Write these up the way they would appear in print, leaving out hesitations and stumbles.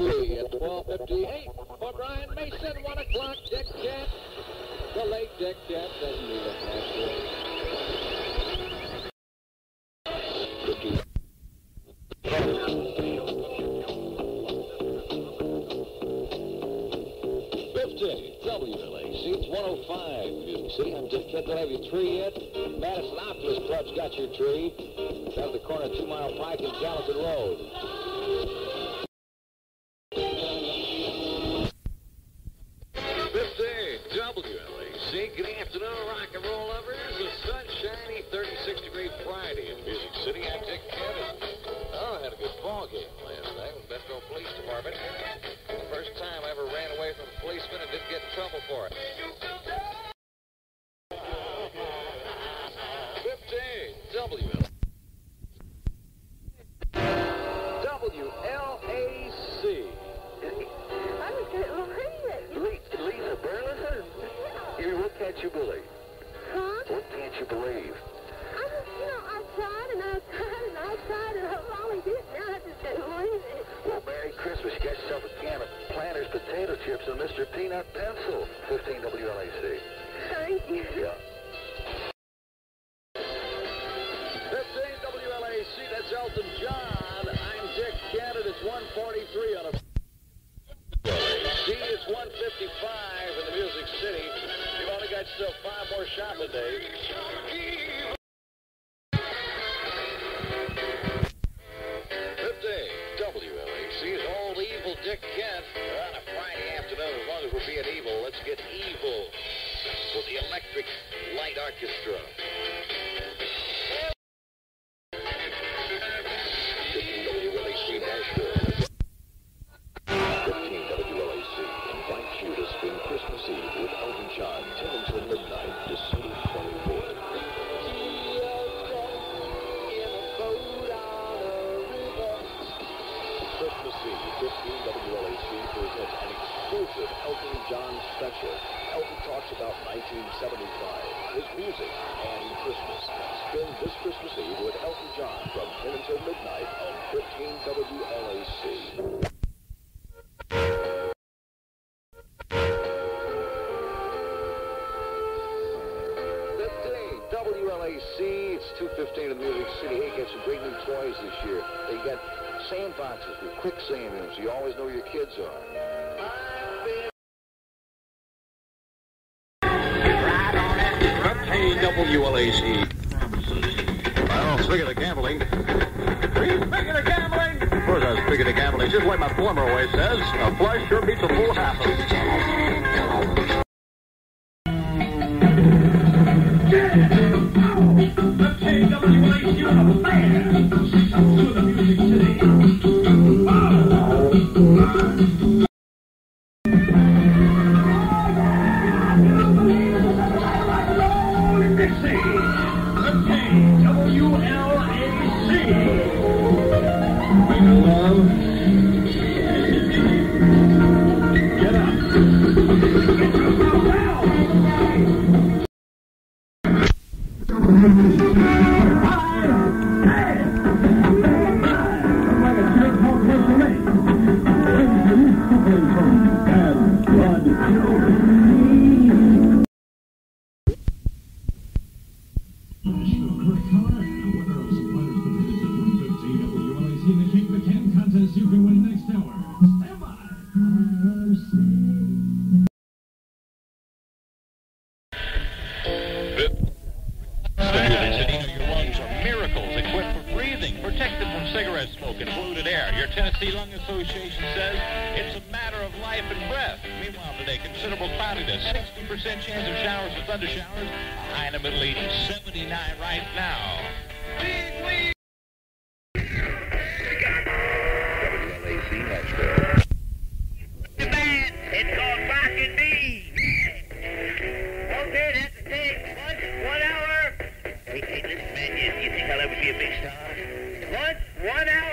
City at 12:58 for Brian Mason. 1 o'clock, Dick Kent, the late Dick Kent, doesn't need a password. WLAC 105, Music City. I'm Dick Kent. Don't have your tree yet. Madison Optimist Club's got your tree. Out of the corner of 2 Mile Pike and Gallatin Road. This day, WLAC. Good afternoon, rock and roll lovers. A sunshiny 36-degree Friday in Music City. I'm Dick Kent. Oh, I had a good ball game last night with the Metro Police Department. First time I ever ran away from a policeman and didn't get in trouble for it. 15 WLAC. I was getting Lisa Burleson? Yeah. You, what can't you believe? Huh? What can't you believe? I tried and I finally did. Now I just didn't believe it. Well, Merry Christmas. You got yourself a can of Planters potato chips and a Mr. Peanut pencil. 15 WLAC. Thank you. Yeah. 15 WLAC. That's Elton John. I'm Dick Gannon. It's 1:43 on a... WLAC. It's 1:55 in the Music City. You've only got yourself 5 more shopping days. Dick Kent, on a Friday afternoon, as long as we're being evil, let's get evil with the Electric Light Orchestra. Elton John special. Elton talks about 1975, his music, and Christmas. Spend this Christmas Eve with Elton John from 10 until midnight on 15 WLAC. WLAC, it's 2:15 in Music City. Hey, get some great new toys this year. They got sandboxes with quick sand in them, so you always know where your kids are. WLAC. Well, speaking of gambling. Are you speaking of gambling? Of course I was speaking of gambling. Just like my plumber always says, a flush sure beats a full half of it. Your Tennessee Lung Association says it's a matter of life and breath. Meanwhile, today, considerable cloudiness, 60% chance of showers and thunder showers. High in the Middle East, 79 right now. Big lead. WLAC Nashville. The band, it's called Rockin' Me. Okay, that's the thing. One hour. Hey, listen, man, you think I'll ever be a big star? What? 1 hour.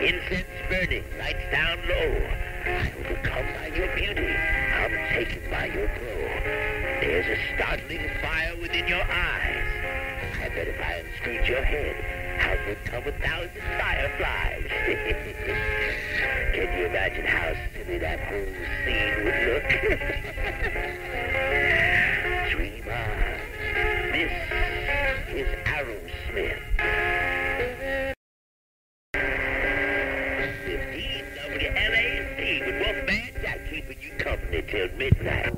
Incense burning, lights down low. I overcome by your beauty. I'm taken by your glow. There's a startling fire within your eyes. Update your head. I've recovered thousands of fireflies. Can you imagine how silly that whole scene would look? Dream on. This is Aerosmith. If DWLAC would walk back, I'd keep you company till midnight.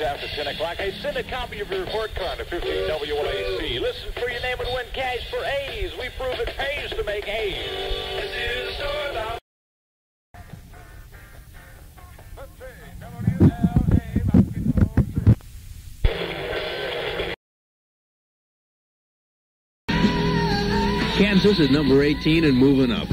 After 10 o'clock, I send a copy of your report card to 15 WLAC. Listen for your name and win cash for A's. We prove it pays to make A's. This is about 15 WLAC. Kansas is number 18 and moving up.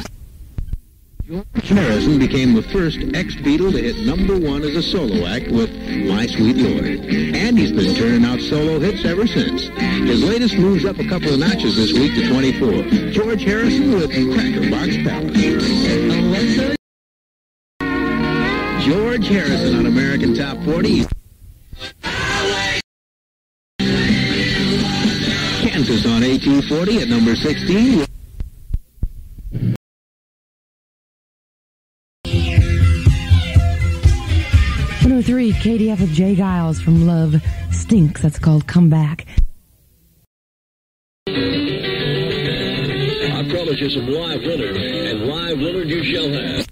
George Harrison became the first ex-Beatle to hit #1 as a solo act with My Sweet Lord, and he's been turning out solo hits ever since. His latest moves up a couple of notches this week to 24. George Harrison with Cracker Box Palace. George Harrison on American Top 40. Kansas on AT40 at number 16. Three KDF with Jay Giles from Love Stinks. That's called Come Back. I promise you some live winner, and live winner you shall have.